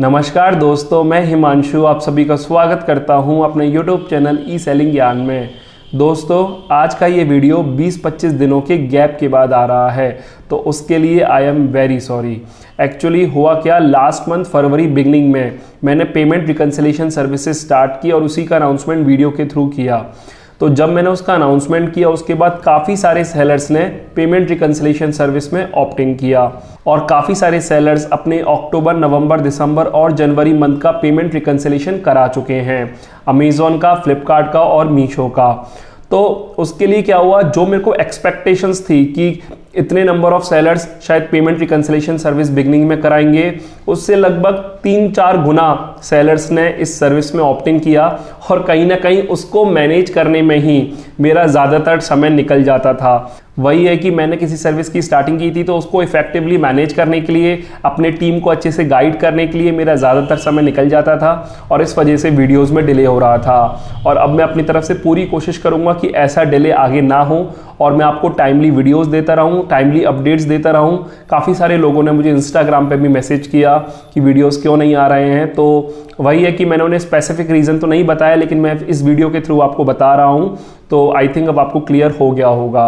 नमस्कार दोस्तों, मैं हिमांशु आप सभी का स्वागत करता हूं अपने YouTube चैनल ई सेलिंग ज्ञान में। दोस्तों, आज का ये वीडियो 20-25 दिनों के गैप के बाद आ रहा है, तो उसके लिए I am very sorry. Actually हुआ क्या, लास्ट मंथ फरवरी बिगनिंग में मैंने पेमेंट रिकन्सिलेशन सर्विसेज स्टार्ट की और उसी का अनाउंसमेंट वीडियो के थ्रू किया। तो जब मैंने उसका अनाउंसमेंट किया, उसके बाद काफ़ी सारे सेलर्स ने पेमेंट रिकन्सिलेशन सर्विस में ऑप्टिंग किया और काफ़ी सारे सेलर्स अपने अक्टूबर, नवंबर, दिसंबर और जनवरी मंथ का पेमेंट रिकन्सिलेशन करा चुके हैं, अमेज़ॉन का, फ्लिपकार्ट का और मीशो का। तो उसके लिए क्या हुआ, जो मेरे को एक्सपेक्टेशंस थी कि इतने नंबर ऑफ सेलर्स शायद पेमेंट रिकन्सिलेशन सर्विस बिगनिंग में कराएंगे, उससे लगभग 3-4 गुना सेलर्स ने इस सर्विस में ऑप्टिंग किया और कहीं ना कहीं उसको मैनेज करने में ही मेरा ज़्यादातर समय निकल जाता था। वही है कि मैंने किसी सर्विस की स्टार्टिंग की थी तो उसको इफेक्टिवली मैनेज करने के लिए, अपने टीम को अच्छे से गाइड करने के लिए मेरा ज़्यादातर समय निकल जाता था और इस वजह से वीडियोस में डिले हो रहा था। और अब मैं अपनी तरफ से पूरी कोशिश करूँगा कि ऐसा डिले आगे ना हो और मैं आपको टाइमली वीडियोस देता रहूँ, टाइमली अपडेट्स देता रहूँ। काफ़ी सारे लोगों ने मुझे इंस्टाग्राम पे भी मैसेज किया कि वीडियोस क्यों नहीं आ रहे हैं, तो वही है कि मैंने उन्हें स्पेसिफिक रीज़न तो नहीं बताया, लेकिन मैं इस वीडियो के थ्रू आपको बता रहा हूँ, तो आई थिंक अब आपको क्लियर हो गया होगा।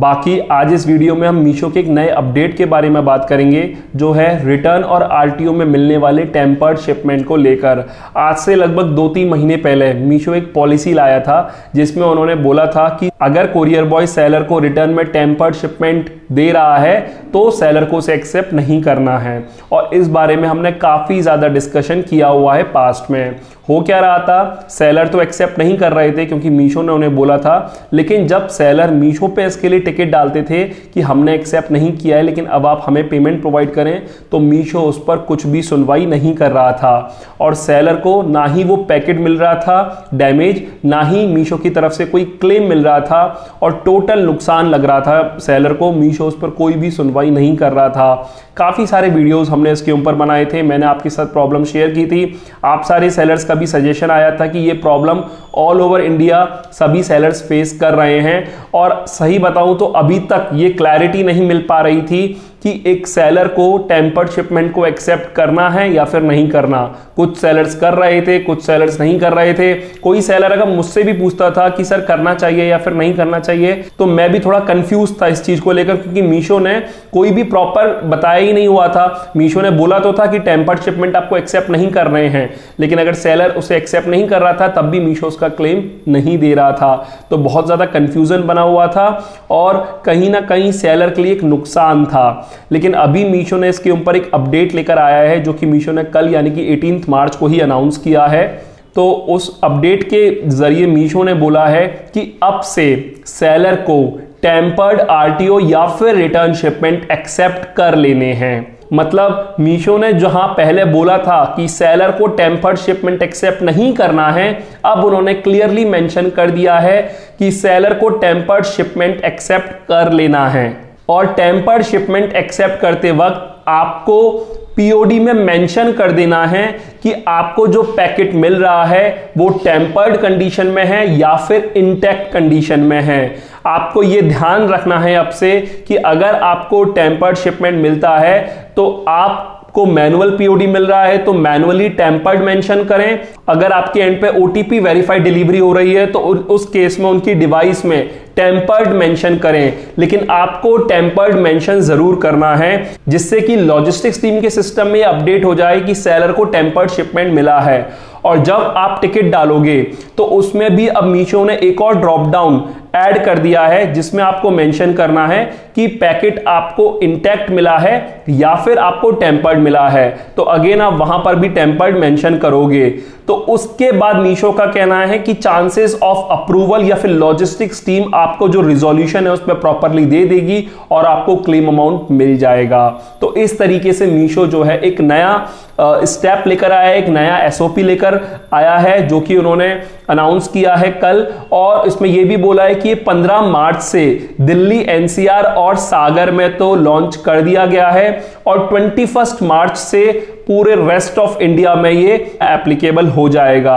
बाकी आज इस वीडियो में हम मीशो के एक नए अपडेट के बारे में बात करेंगे, जो है रिटर्न और आरटीओ में मिलने वाले टेम्पर्ड शिपमेंट को लेकर। आज से लगभग 2-3 महीने पहले मीशो एक पॉलिसी लाया था जिसमें उन्होंने बोला था कि अगर कोरियर बॉय सेलर को रिटर्न में टेम्पर्ड शिपमेंट दे रहा है तो सेलर को उसे एक्सेप्ट नहीं करना है। और इस बारे में हमने काफ़ी ज़्यादा डिस्कशन किया हुआ है पास्ट में। हो क्या रहा था, सेलर तो एक्सेप्ट नहीं कर रहे थे क्योंकि मीशो ने उन्हें बोला था, लेकिन जब सेलर मीशो पे इसके लिए टिकट डालते थे कि हमने एक्सेप्ट नहीं किया है लेकिन अब आप हमें पेमेंट प्रोवाइड करें, तो मीशो उस पर कुछ भी सुनवाई नहीं कर रहा था और सेलर को ना ही वो पैकेट मिल रहा था डैमेज, ना ही मीशो की तरफ से कोई क्लेम मिल रहा था और टोटल नुकसान लग रहा था सेलर को। मीशो उस पर कोई भी सुनवाई नहीं कर रहा था। काफ़ी सारे वीडियोस हमने इसके ऊपर बनाए थे, मैंने आपके साथ प्रॉब्लम शेयर की थी। आप सारे सेलर्स का भी सजेशन आया था कि ये प्रॉब्लम ऑल ओवर इंडिया सभी सेलर्स फेस कर रहे हैं और सही बताऊं तो अभी तक ये क्लैरिटी नहीं मिल पा रही थी कि एक सेलर को टेम्पर्ड शिपमेंट को एक्सेप्ट करना है या फिर नहीं करना। कुछ सेलर्स कर रहे थे, कुछ सेलर्स नहीं कर रहे थे। कोई सेलर अगर मुझसे भी पूछता था कि सर करना चाहिए या फिर नहीं करना चाहिए, तो मैं भी थोड़ा कंफ्यूज था इस चीज़ को लेकर, क्योंकि मीशो ने कोई भी प्रॉपर बताया ही नहीं हुआ था। मीशो ने बोला तो था कि टेम्पर्ड शिपमेंट आपको एक्सेप्ट नहीं कर रहे हैं, लेकिन अगर सेलर उसे एक्सेप्ट नहीं कर रहा था तब भी मीशो उसका क्लेम नहीं दे रहा था। तो बहुत ज़्यादा कन्फ्यूज़न बना हुआ था और कहीं ना कहीं सेलर के लिए एक नुकसान था। लेकिन अभी मीशो ने इसके ऊपर एक अपडेट लेकर आया है, जो कि मीशो ने कल यानी कि 18 मार्च को ही अनाउंस किया है। तो उस अपडेट के जरिए मीशो ने बोला है कि अब से सेलर को टेम्पर्ड आरटीओ या फिर रिटर्न शिपमेंट एक्सेप्ट कर लेने हैं। मतलब मीशो ने जहां पहले बोला था कि सेलर को टेम्पर्ड शिपमेंट एक्सेप्ट नहीं करना है, अब उन्होंने क्लियरली मेंशन कर दिया है कि सेलर को टेम्पर्ड शिपमेंट एक्सेप्ट कर लेना है। और टेम्पर्ड शिपमेंट एक्सेप्ट करते वक्त आपको पीओडी में मेंशन कर देना है कि आपको जो पैकेट मिल रहा है वो टेम्पर्ड कंडीशन में है या फिर इंटैक्ट कंडीशन में है। आपको ये ध्यान रखना है अब से कि अगर आपको टेम्पर्ड शिपमेंट मिलता है तो आपको मैनुअल पीओडी मिल रहा है तो मैनुअली टेम्पर्ड मेंशन करें। अगर आपके एंड पे ओटीपी वेरीफाइड डिलीवरी हो रही है तो उस केस में उनकी डिवाइस में टेम्पर्ड मेंशन करें, लेकिन आपको टेम्पर्ड मेंशन जरूर करना है, जिससे कि लॉजिस्टिक्स टीम के सिस्टम में अपडेट हो जाए कि सेलर को टेम्पर्ड शिपमेंट मिला है। और जब आप टिकट डालोगे तो उसमें भी अब मीशो ने एक और ड्रॉप डाउन ऐड कर दिया है, जिसमें आपको मेंशन करना है कि पैकेट आपको इंटैक्ट मिला है या फिर आपको टेम्पर्ड मिला है। तो अगेन आप वहां पर भी टेम्पर्ड मेंशन करोगे। तो उसके बाद मीशो का कहना है कि चांसेस ऑफ अप्रूवल या फिर लॉजिस्टिक्स टीम आपको जो रिजोल्यूशन है उस पर प्रॉपरली दे देगी और आपको क्लेम अमाउंट मिल जाएगा। तो इस तरीके से मीशो जो है एक नया स्टेप लेकर आया है, एक नया एसओपी लेकर आया है, जो कि उन्होंने अनाउंस किया है कल। और इसमें यह भी बोला है कि 15 मार्च से दिल्ली एनसीआर और सागर में तो लॉन्च कर दिया गया है और 21 मार्च से पूरे रेस्ट ऑफ इंडिया में ये एप्लीकेबल हो जाएगा।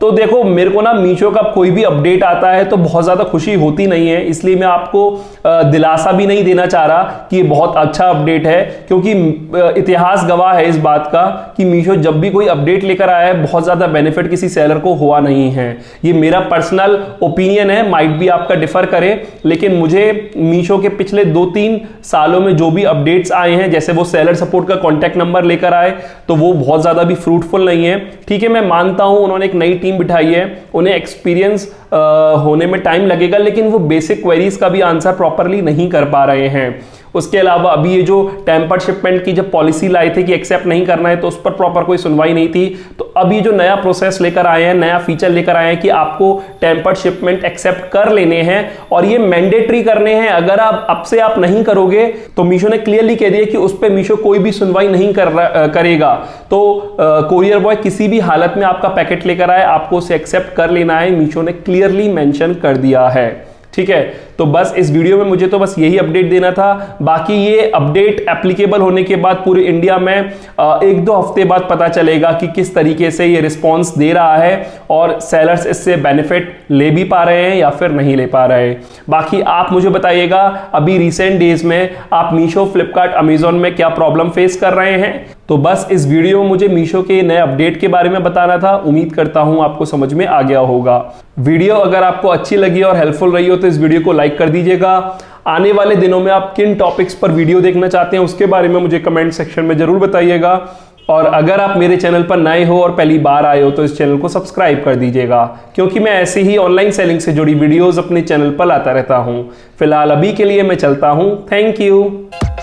तो देखो मेरे को ना मीशो का कोई भी अपडेट आता है तो बहुत ज़्यादा खुशी होती नहीं है, इसलिए मैं आपको दिलासा भी नहीं देना चाह रहा कि ये बहुत अच्छा अपडेट है, क्योंकि इतिहास गवाह है इस बात का कि मीशो जब भी कोई अपडेट लेकर आया है बहुत ज़्यादा बेनिफिट किसी सेलर को हुआ नहीं है। ये मेरा पर्सनल ओपिनियन है, माइट भी आपका डिफर करे, लेकिन मुझे मीशो के पिछले 2-3 सालों में जो भी अपडेट्स आए हैं, जैसे वो सेलर सपोर्ट का कॉन्टैक्ट नंबर लेकर आए तो वो बहुत ज़्यादा भी फ्रूटफुल नहीं है। ठीक है, मैं मानता हूँ उन्होंने एक नई टीम बिठाई है, उन्हें एक्सपीरियंस होने में टाइम लगेगा, लेकिन वो बेसिक क्वेरीज का भी आंसर प्रॉपरली नहीं कर पा रहे हैं। उसके अलावा अभी ये जो टेम्पर्ड शिपमेंट की जब पॉलिसी लाए थे कि एक्सेप्ट नहीं करना है, तो उस पर प्रॉपर कोई सुनवाई नहीं थी। तो अब ये जो नया प्रोसेस लेकर आए हैं, नया फीचर लेकर आए हैं कि आपको टेम्पर्ड शिपमेंट एक्सेप्ट कर लेने हैं और ये मैंडेटरी करने हैं। अगर आप अब से आप नहीं करोगे तो मीशो ने क्लियरली कह दिया कि उस पर मीशो कोई भी सुनवाई नहीं करेगा। तो कोरियर बॉय किसी भी हालत में आपका पैकेट लेकर आए, आपको उसे एक्सेप्ट कर लेना है, मीशो ने क्लियरली मेंशन कर दिया है। ठीक है, तो बस इस वीडियो में मुझे तो बस यही अपडेट देना था। बाकी ये अपडेट एप्लीकेबल होने के बाद पूरे इंडिया में 1-2 हफ्ते बाद पता चलेगा कि किस तरीके से ये रिस्पॉन्स दे रहा है और सेलर्स इससे बेनिफिट ले भी पा रहे हैं या फिर नहीं ले पा रहे। बाकी आप मुझे बताइएगा अभी रिसेंट डेज में आप मीशो, फ्लिपकार्ट, अमेजोन में क्या प्रॉब्लम फेस कर रहे हैं। तो बस इस वीडियो में मुझे मीशो के नए अपडेट के बारे में बताना था। उम्मीद करता हूं आपको समझ में आ गया होगा। वीडियो अगर आपको अच्छी लगी और हेल्पफुल रही हो तो इस वीडियो को लाइक कर दीजिएगा। आने वाले दिनों में आप किन टॉपिक्स पर वीडियो देखना चाहते हैं उसके बारे में मुझे कमेंट सेक्शन में जरूर बताइएगा। और अगर आप मेरे चैनल पर नए हो और पहली बार आए हो तो इस चैनल को सब्सक्राइब कर दीजिएगा, क्योंकि मैं ऐसी ही ऑनलाइन सेलिंग से जुड़ी वीडियोज अपने चैनल पर लाता रहता हूँ। फिलहाल अभी के लिए मैं चलता हूँ। Thank you.